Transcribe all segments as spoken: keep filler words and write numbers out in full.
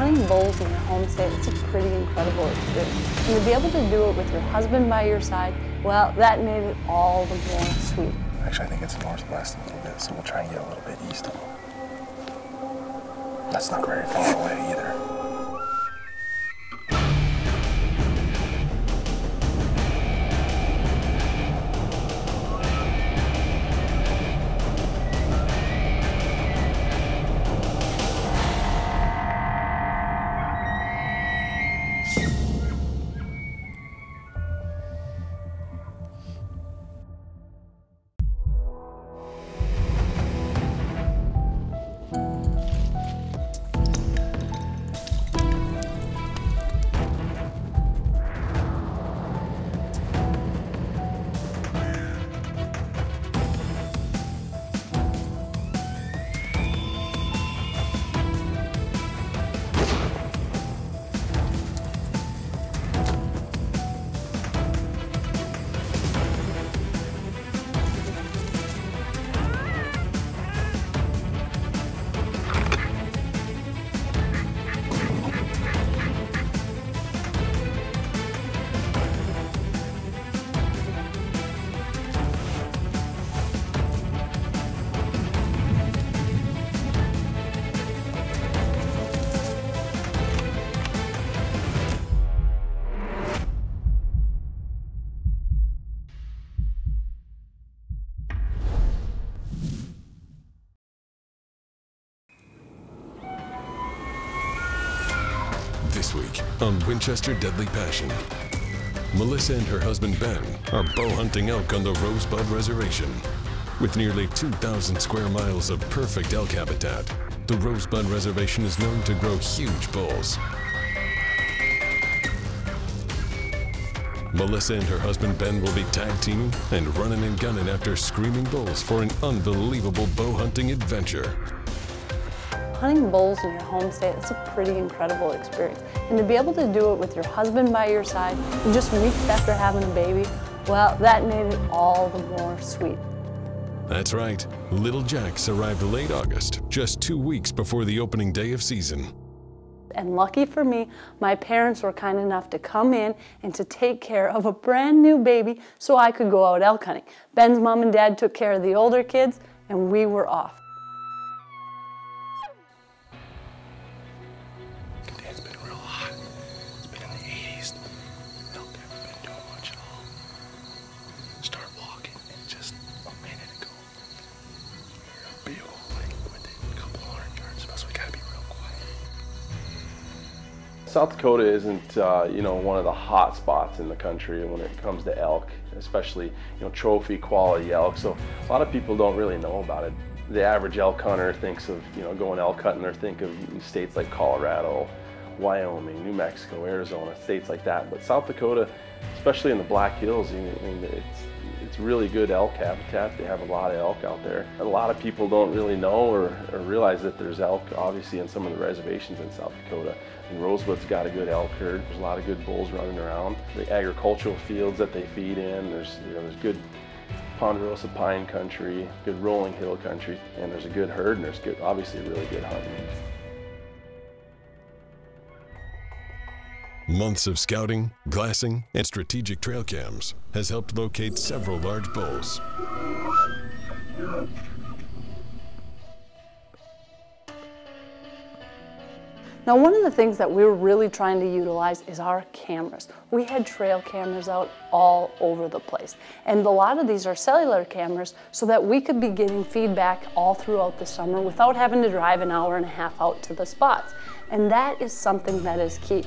hunting bulls in your home state, it's a pretty incredible experience. And to be able to do it with your husband by your side, well, that made it all the more sweet. Actually, I think it's northwest a little bit, so we'll try and get a little bit east of them. That's not very far away either. On Winchester Deadly Passion, Melissa and her husband Ben are bow hunting elk on the Rosebud Reservation. With nearly two thousand square miles of perfect elk habitat, the Rosebud Reservation is known to grow huge bulls. Melissa and her husband Ben will be tag teaming and running and gunning after screaming bulls for an unbelievable bow hunting adventure. Hunting bulls in your home state, it's a pretty incredible experience. And to be able to do it with your husband by your side, just weeks after having a baby, well, that made it all the more sweet. That's right. Little Jax arrived late August, just two weeks before the opening day of season. And lucky for me, my parents were kind enough to come in and to take care of a brand new baby so I could go out elk hunting. Ben's mom and dad took care of the older kids, and we were off. South Dakota isn't, uh, you know, one of the hot spots in the country when it comes to elk, especially, you know, trophy quality elk. So a lot of people don't really know about it. The average elk hunter thinks of, you know, going elk hunting or think of states like Colorado, Wyoming, New Mexico, Arizona, states like that. But South Dakota, especially in the Black Hills, I mean, it's it's really good elk habitat. They have a lot of elk out there. A lot of people don't really know or, or realize that there's elk, obviously, in some of the reservations in South Dakota. And Rosebud's got a good elk herd. There's a lot of good bulls running around. The agricultural fields that they feed in, there's, you know, there's good ponderosa pine country, good rolling hill country, and there's a good herd, and there's good, obviously really good hunting. Months of scouting, glassing, and strategic trail cams has helped locate several large bulls. Now, one of the things that we were really trying to utilize is our cameras. We had trail cameras out all over the place. And a lot of these are cellular cameras so that we could be getting feedback all throughout the summer without having to drive an hour and a half out to the spots. And that is something that is key.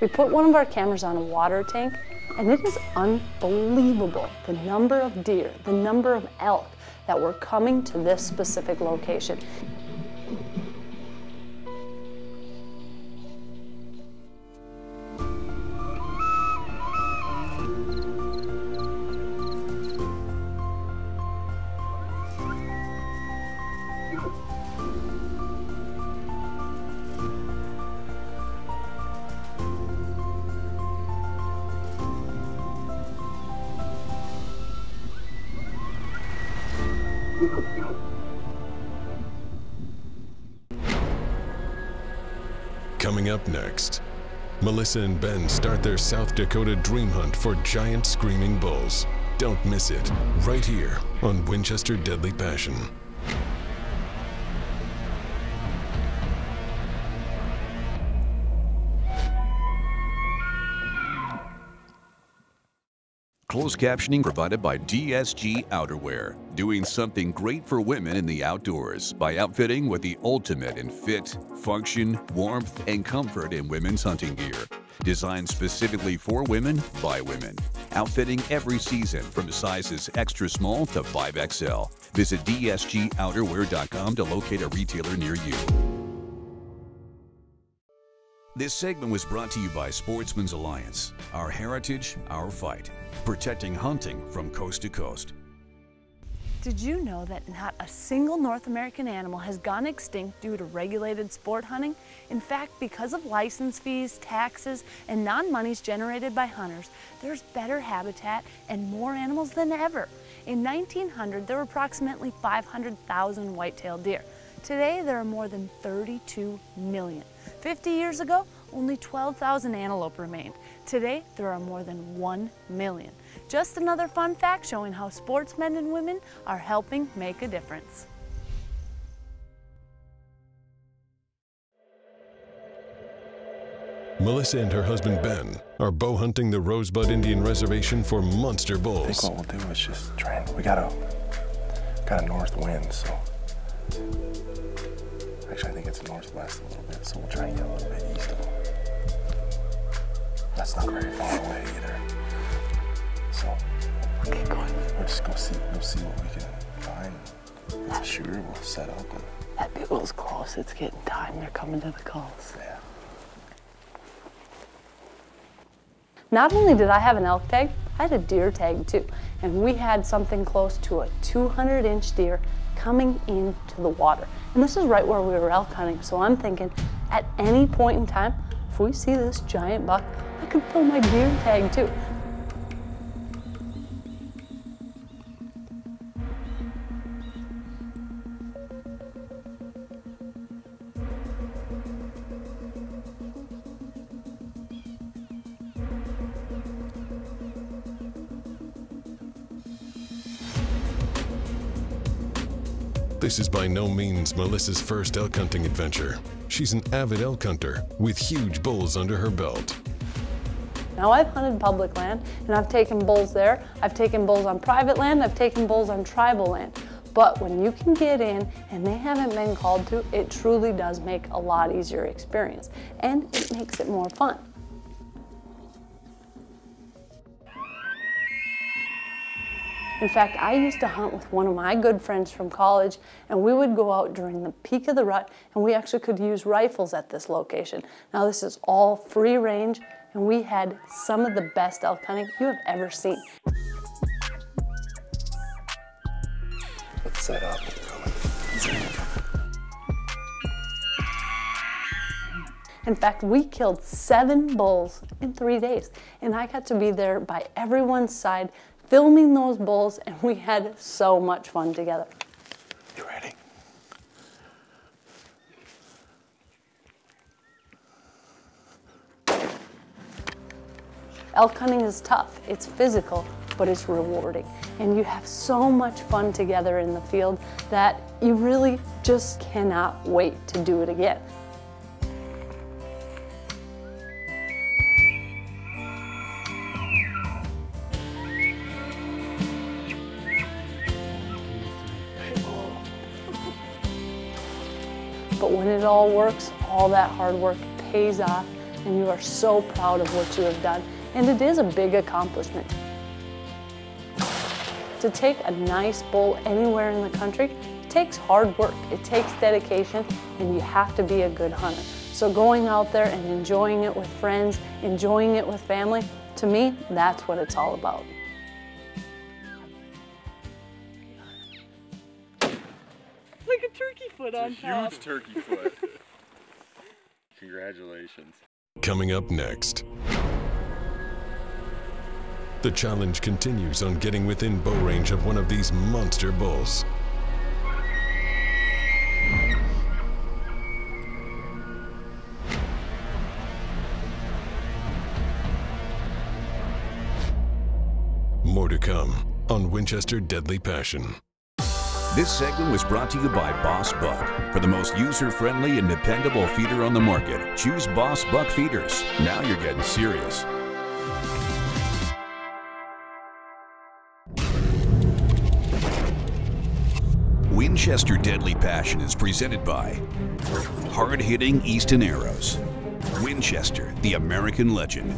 We put one of our cameras on a water tank, and it is unbelievable the number of deer, the number of elk that were coming to this specific location. Coming up next, Melissa and Ben start their South Dakota dream hunt for giant screaming bulls. Don't miss it, right here on Winchester Deadly Passion. Closed captioning provided by D S G Outerwear, doing something great for women in the outdoors by outfitting with the ultimate in fit, function, warmth, and comfort in women's hunting gear. Designed specifically for women by women. Outfitting every season from sizes extra small to five X L. Visit D S G outerwear dot com to locate a retailer near you. This segment was brought to you by Sportsmen's Alliance. Our heritage, our fight. Protecting hunting from coast to coast. Did you know that not a single North American animal has gone extinct due to regulated sport hunting? In fact, because of license fees, taxes, and non-monies generated by hunters, there's better habitat and more animals than ever. In nineteen hundred, there were approximately five hundred thousand white-tailed deer. Today, there are more than thirty-two million. fifty years ago, only twelve thousand antelope remained. Today, there are more than one million. Just another fun fact showing how sportsmen and women are helping make a difference. Melissa and her husband Ben are bow hunting the Rosebud Indian Reservation for monster bulls. I think what we'll do is just try and, we got a, got a north wind, so. Actually, I think it's northwest a little bit, so we'll try and get a little bit east of them. That's not very far away either. So, we'll get going. We'll just go see, we'll see what we can find. If it's a shooter, we'll set up. And... that bugle's close. It's getting time. They're coming to the calls. Yeah. Not only did I have an elk tag, I had a deer tag too. And we had something close to a two hundred inch deer coming into the water. And this is right where we were elk hunting, so I'm thinking at any point in time, if we see this giant buck, I could pull my deer tag too. This is by no means Melissa's first elk hunting adventure. She's an avid elk hunter with huge bulls under her belt. Now I've hunted public land and I've taken bulls there. I've taken bulls on private land. I've taken bulls on tribal land. But when you can get in and they haven't been called to, it truly does make a lot easier experience and it makes it more fun. In fact, I used to hunt with one of my good friends from college, and we would go out during the peak of the rut, and we actually could use rifles at this location. Now this is all free range, and we had some of the best elk hunting you have ever seen. Let's set up. In fact, we killed seven bulls in three days, and I got to be there by everyone's side, filming those bulls, and we had so much fun together. You ready? Elk hunting is tough, it's physical, but it's rewarding. And you have so much fun together in the field that you really just cannot wait to do it again. But when it all works, all that hard work pays off, and you are so proud of what you have done. And it is a big accomplishment. To take a nice bull anywhere in the country takes hard work, it takes dedication, and you have to be a good hunter. So going out there and enjoying it with friends, enjoying it with family, to me, that's what it's all about. On top. Huge turkey foot. Congratulations. Coming up next, the challenge continues on getting within bow range of one of these monster bulls. come on Winchester Deadly Passion. This segment was brought to you by Boss Buck. For the most user-friendly and dependable feeder on the market, choose Boss Buck feeders. Now you're getting serious. Winchester Deadly Passion is presented by hard-hitting Easton Arrows, Winchester, the American legend,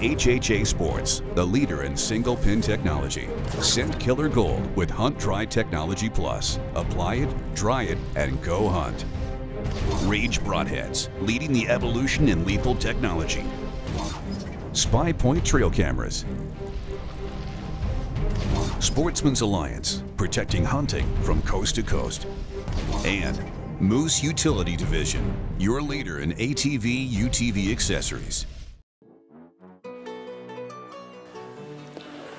H H A Sports, the leader in single pin technology, Scent Killer Gold with Hunt Dry Technology Plus. Apply it, dry it, and go hunt. Rage Broadheads, leading the evolution in lethal technology. Spy Point trail cameras. Sportsmen's Alliance, protecting hunting from coast to coast. And Moose Utility Division, your leader in A T V, U T V accessories.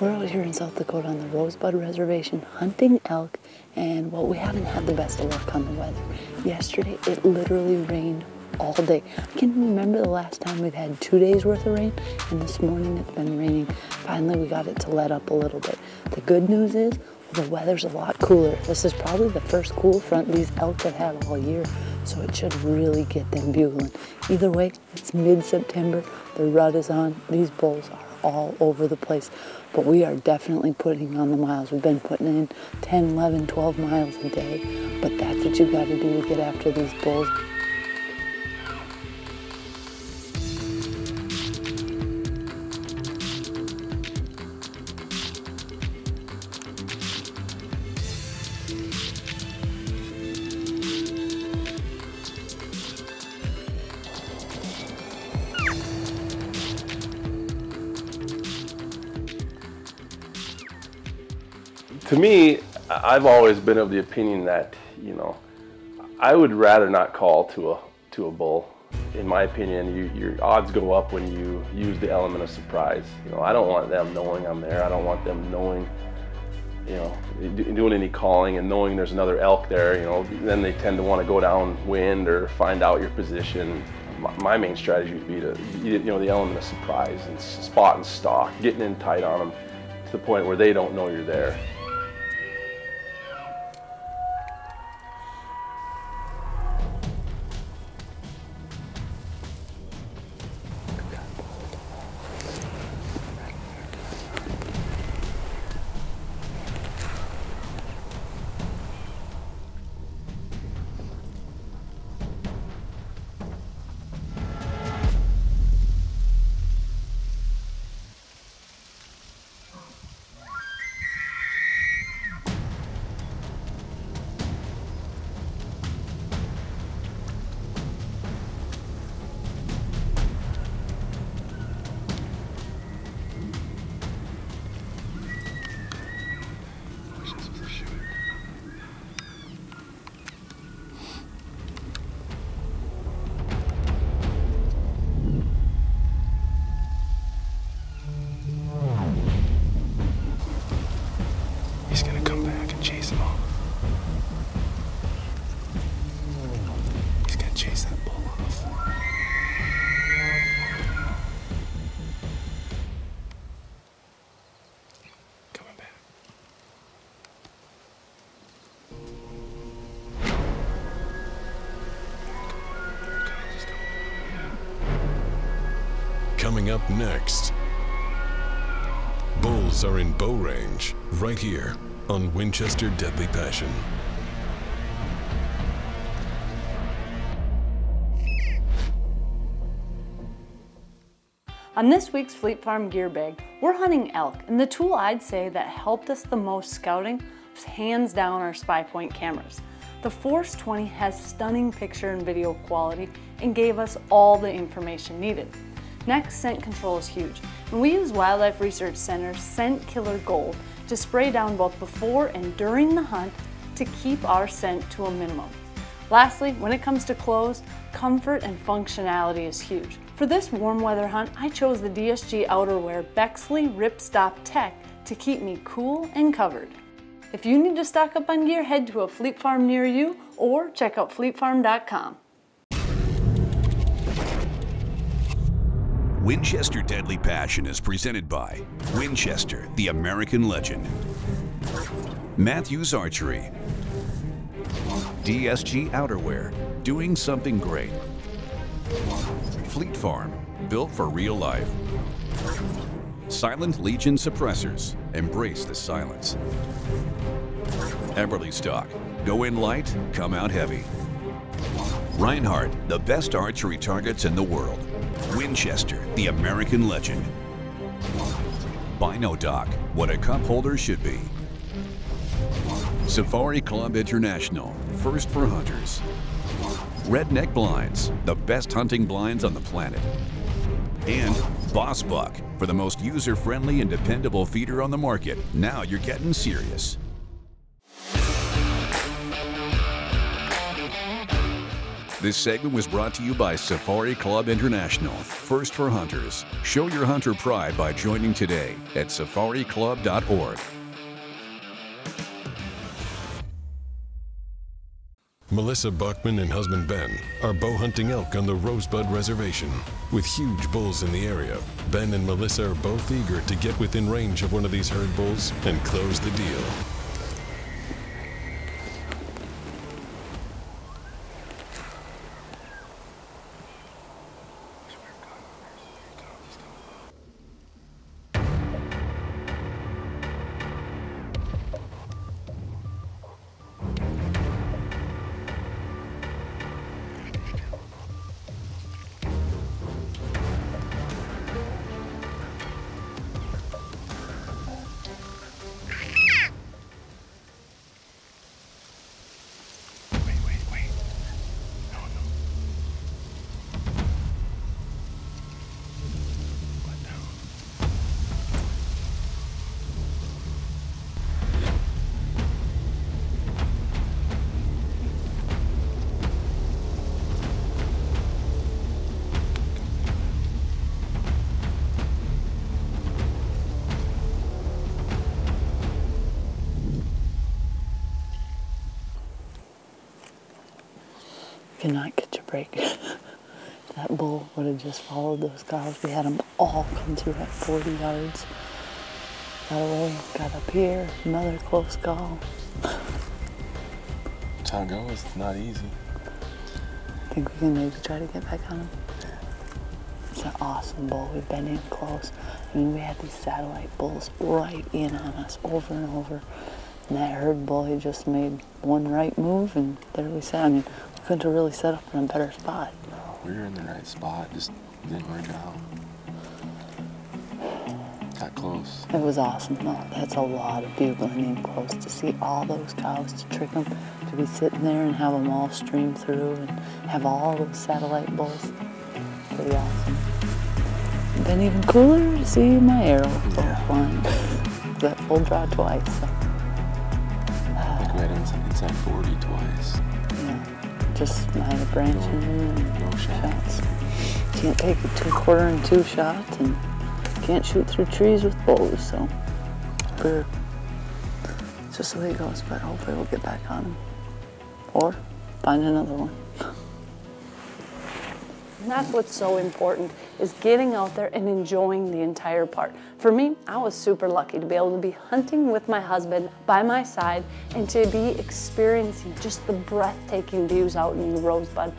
We're out here in South Dakota on the Rosebud Reservation hunting elk, and well, we haven't had the best of luck on the weather. Yesterday, it literally rained all day. I can't remember the last time we've had two days worth of rain, and this morning it's been raining. Finally, we got it to let up a little bit. The good news is the weather's a lot cooler. This is probably the first cool front these elk have had all year, so it should really get them bugling. Either way, it's mid-September, the rut is on, these bulls are all over the place, but we are definitely putting on the miles. We've been putting in ten, eleven, twelve miles a day, but that's what you got to do to get after these bulls. To me, I've always been of the opinion that, you know, I would rather not call to a to a bull. In my opinion, you, your odds go up when you use the element of surprise. You know, I don't want them knowing I'm there. I don't want them knowing, you know, doing any calling and knowing there's another elk there. You know, then they tend to want to go downwind or find out your position. My main strategy would be to, you know, the element of surprise and spot and stalk, getting in tight on them to the point where they don't know you're there. Coming up next, bulls are in bow range right here on Winchester Deadly Passion. On this week's Fleet Farm Gear Bag, we're hunting elk, and the tool I'd say that helped us the most scouting was hands down our Spy Point cameras. The Force twenty has stunning picture and video quality and gave us all the information needed. Next, scent control is huge, and we use Wildlife Research Center's Scent Killer Gold to spray down both before and during the hunt to keep our scent to a minimum. Lastly, when it comes to clothes, comfort and functionality is huge. For this warm weather hunt, I chose the D S G Outerwear Bexley Ripstop Tech to keep me cool and covered. If you need to stock up on gear, head to a Fleet Farm near you or check out fleet farm dot com. Winchester Deadly Passion is presented by Winchester, the American legend, Matthews Archery, D S G Outerwear, doing something great, Fleet Farm, built for real life, Silent Legion Suppressors, embrace the silence, Eberlestock, go in light, come out heavy, Reinhardt, the best archery targets in the world, Winchester, the American legend, Bino Doc, what a cup holder should be, Safari Club International, first for hunters, Redneck Blinds, the best hunting blinds on the planet, and Boss Buck, for the most user-friendly and dependable feeder on the market. Now you're getting serious. This segment was brought to you by Safari Club International, first for hunters. Show your hunter pride by joining today at safari club dot org. Melissa Bachman and husband Ben are bow hunting elk on the Rosebud Reservation. With huge bulls in the area, Ben and Melissa are both eager to get within range of one of these herd bulls and close the deal. Not catch a break. That bull would have just followed those cows. We had them all come through at forty yards. Got away, got up here, another close call. That's how it goes, it's not easy. I think we can maybe try to get back on him. It's an awesome bull, we've been in close. I mean, we had these satellite bulls right in on us over and over. And that herd bull, he just made one right move and there we sat. I mean, couldn't have really set up in a better spot. No, we were in the right spot, just didn't work out. Got close. It was awesome though. That's a lot of bugling in close. To see all those cows, to trick them, to be sitting there and have them all stream through and have all those satellite bulls. Pretty awesome. Been even cooler to see my arrow go flying. That full draw twice. So. I think we had inside forty twice. Just my branching and no shots. Can't take a two quarter and two shots, and can't shoot through trees with bows. So, we're just the way it goes. But hopefully we'll get back on him, or find another one. And that's what's so important, is getting out there and enjoying the entire part. For me, I was super lucky to be able to be hunting with my husband by my side and to be experiencing just the breathtaking views out in the Rosebud.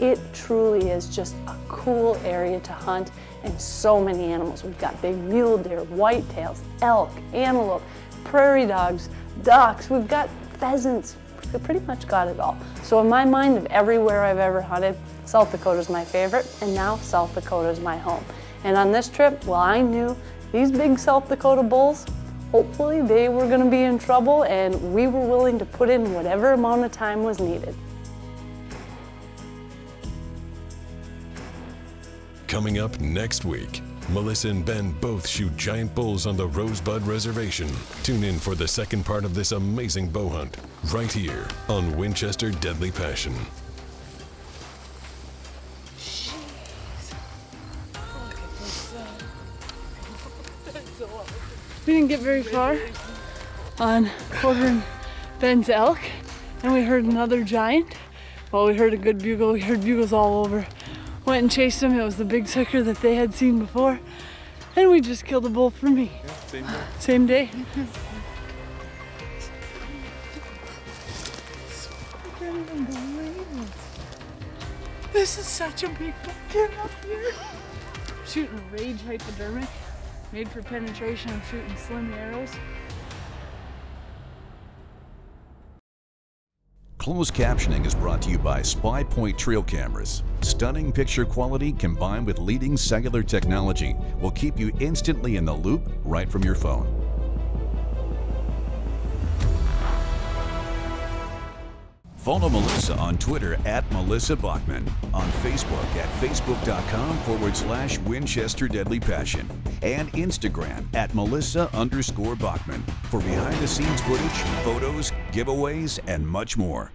It truly is just a cool area to hunt, and so many animals. We've got big mule deer, whitetails, elk, antelope, prairie dogs, ducks, we've got pheasants. We pretty much got it all. So in my mind, of everywhere I've ever hunted, South Dakota's my favorite, and now South Dakota's my home. And on this trip, well, I knew these big South Dakota bulls, hopefully they were gonna be in trouble, and we were willing to put in whatever amount of time was needed. Coming up next week, Melissa and Ben both shoot giant bulls on the Rosebud Reservation. Tune in for the second part of this amazing bow hunt, right here on Winchester Deadly Passion. Jeez. Look at this thing. We didn't get very far on quartering Ben's elk, and we heard another giant. Well, we heard a good bugle. We heard bugles all over went and chased him. It was the big sucker that they had seen before. And we just killed a bull for me. Yeah, same day. Same day. I can't even believe it. This is such a big buck up here. I'm shooting Rage hypodermic, made for penetration. I'm shooting slim arrows. Closed captioning is brought to you by Spy Point trail cameras. Stunning picture quality combined with leading cellular technology will keep you instantly in the loop right from your phone. Follow Melissa on Twitter at Melissa Bachman, on Facebook at facebook.com forward slash Winchester Deadly Passion, and Instagram at Melissa underscore Bachman for behind the scenes footage, photos, giveaways, and much more.